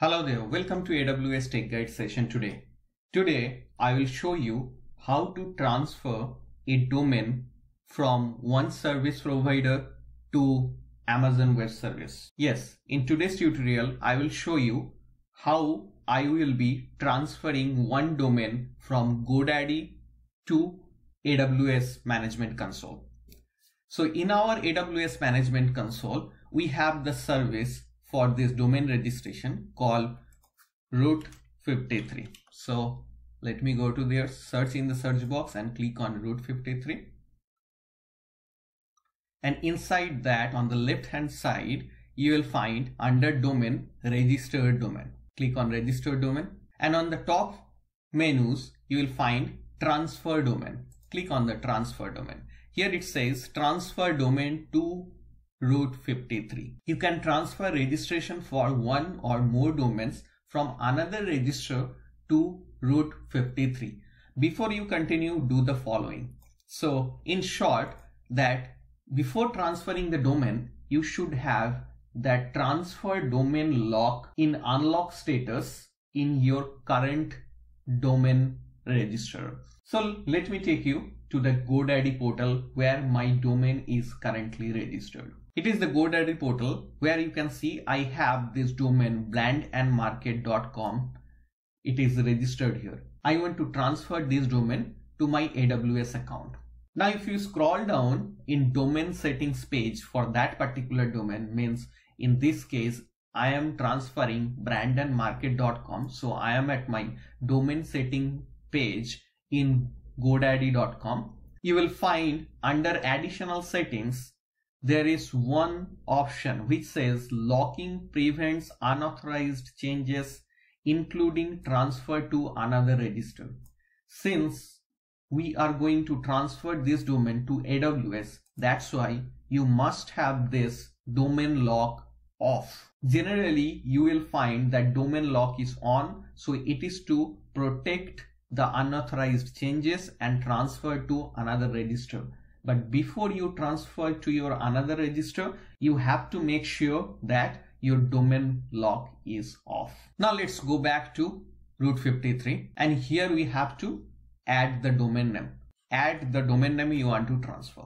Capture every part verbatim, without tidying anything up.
Hello there, welcome to A W S Tech Guide session today. Today, I will show you how to transfer a domain from one service provider to Amazon Web Service. Yes, in today's tutorial, I will show you how I will be transferring one domain from GoDaddy to A W S Management Console. So in our A W S Management Console, we have the service for this domain registration called Route fifty-three. So let me go to their search in the search box and click on Route fifty-three. And inside that, on the left hand side, you will find under domain, registered domain. Click on registered domain, and on the top menus, you will find transfer domain. Click on the transfer domain. Here it says transfer domain to Route fifty-three. You can transfer registration for one or more domains from another registrar to Route fifty-three. Before you continue, do the following. So in short, that before transferring the domain, you should have that transfer domain lock in unlock status in your current domain registrar. So let me take you to the GoDaddy portal where my domain is currently registered. It is the GoDaddy portal where you can see I have this domain brand and market dot com. It is registered here. I want to transfer this domain to my A W S account. Now if you scroll down in domain settings page for that particular domain, means in this case I am transferring brand and market dot com. So I am at my domain setting page in GoDaddy dot com. You will find under additional settings there is one option which says locking prevents unauthorized changes including transfer to another register. Since we are going to transfer this domain to A W S, that's why you must have this domain lock off. Generally you will find that domain lock is on, so it is to protect the unauthorized changes and transfer to another register. But before you transfer to your another register, you have to make sure that your domain lock is off. Now let's go back to Route fifty-three, and here we have to add the domain name. Add the domain name you want to transfer.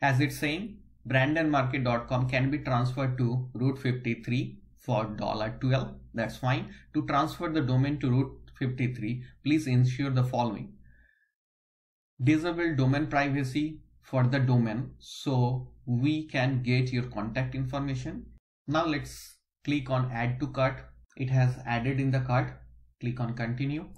As it's saying, brand and market dot com can be transferred to Route fifty-three for twelve dollars. That's fine. To transfer the domain to Route fifty-three, please ensure the following. Disable domain privacy for the domain so we can get your contact information. Now let's click on add to cart. It has added in the cart. Click on continue.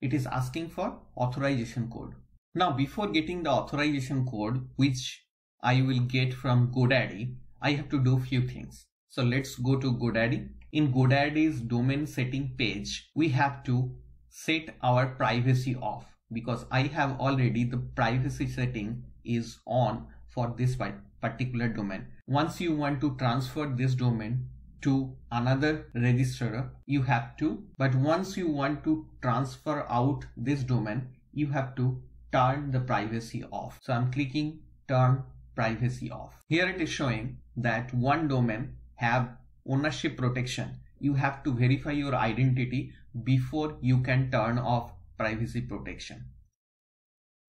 It is asking for authorization code. Now before getting the authorization code, which I will get from GoDaddy, I have to do a few things. So let's go to GoDaddy. In GoDaddy's domain setting page, we have to set our privacy off, because I have already the privacy setting is on for this particular domain. Once you want to transfer this domain to another registrar, you have to, but once you want to transfer out this domain, you have to turn the privacy off. So I'm clicking turn privacy off. Here it is showing that one domain have ownership protection. You have to verify your identity before you can turn off privacy protection.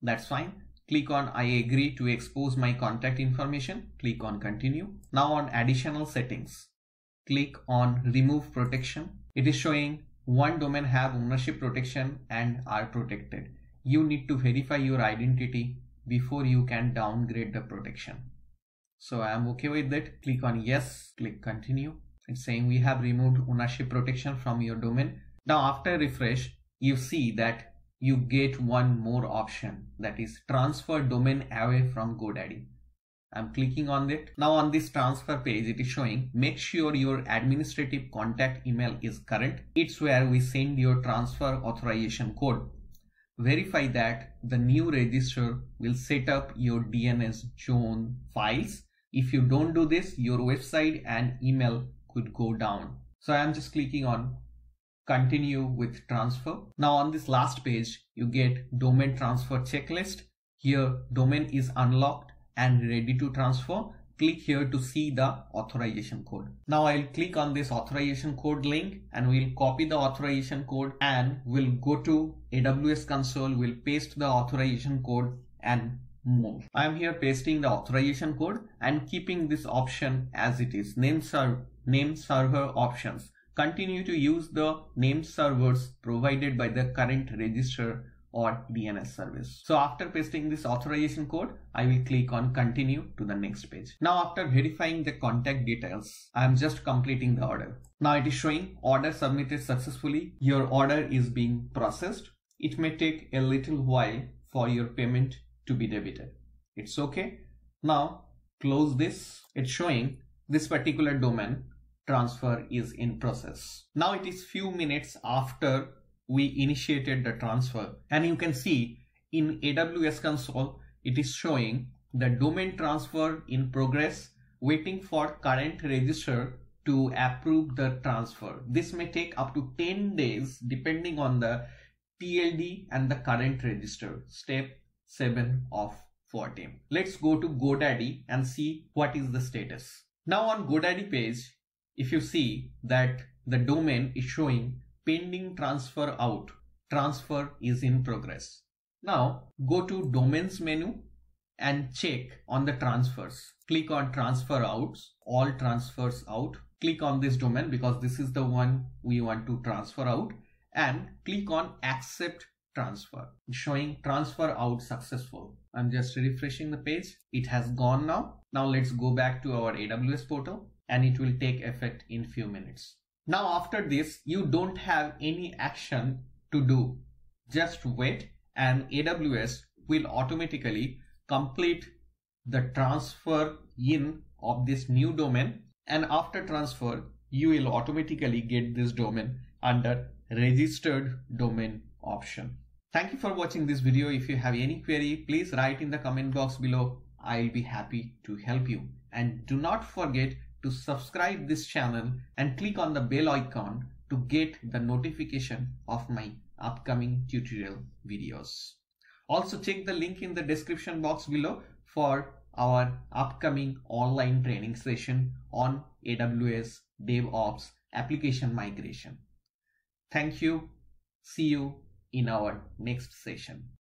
That's fine. Click on I agree to expose my contact information. Click on continue. Now on additional settings, click on remove protection. It is showing one domain have ownership protection and are protected. You need to verify your identity before you can downgrade the protection. So I am okay with that. Click on yes. Click continue. It's saying we have removed ownership protection from your domain. Now after refresh, you see that you get one more option, that is transfer domain away from GoDaddy. I'm clicking on it. Now on this transfer page, it is showing make sure your administrative contact email is current. It's where we send your transfer authorization code. Verify that the new registrar will set up your D N S zone files. If you don't do this, your website and email could go down. So I'm just clicking on continue with transfer. Now on this last page, you get domain transfer checklist. Here domain is unlocked and ready to transfer. click here to see the authorization code. Now I'll click on this authorization code link and we'll copy the authorization code and we'll go to A W S console, we'll paste the authorization code and move. I'm here pasting the authorization code and keeping this option as it is, name, ser- name server options. Continue to use the name servers provided by the current registrar or D N S service. So after pasting this authorization code, I will click on continue to the next page. Now after verifying the contact details, I am just completing the order. Now it is showing order submitted successfully. Your order is being processed. It may take a little while for your payment to be debited. It's okay. Now close this. It's showing this particular domain transfer is in process. Now it is few minutes after we initiated the transfer and you can see in A W S console it is showing the domain transfer in progress waiting for current registrar to approve the transfer. This may take up to ten days depending on the T L D and the current registrar, step seven of fourteen. Let's go to GoDaddy and see what is the status. Now on GoDaddy page, if you see that the domain is showing pending transfer out, transfer is in progress. Now go to domains menu and check on the transfers. Click on transfer outs, all transfers out. Click on this domain because this is the one we want to transfer out and click on accept transfer. It's showing transfer out successful. I'm just refreshing the page. It has gone now. Now let's go back to our A W S portal and it will take effect in few minutes. Now after this, you don't have any action to do. Just wait and A W S will automatically complete the transfer in of this new domain. And after transfer, you will automatically get this domain under registered domain option. Thank you for watching this video. If you have any query, please write in the comment box below. I'll be happy to help you. And do not forget to subscribe this channel and click on the bell icon to get the notification of my upcoming tutorial videos. Also check the link in the description box below for our upcoming online training session on A W S DevOps application migration. Thank you. See you in our next session.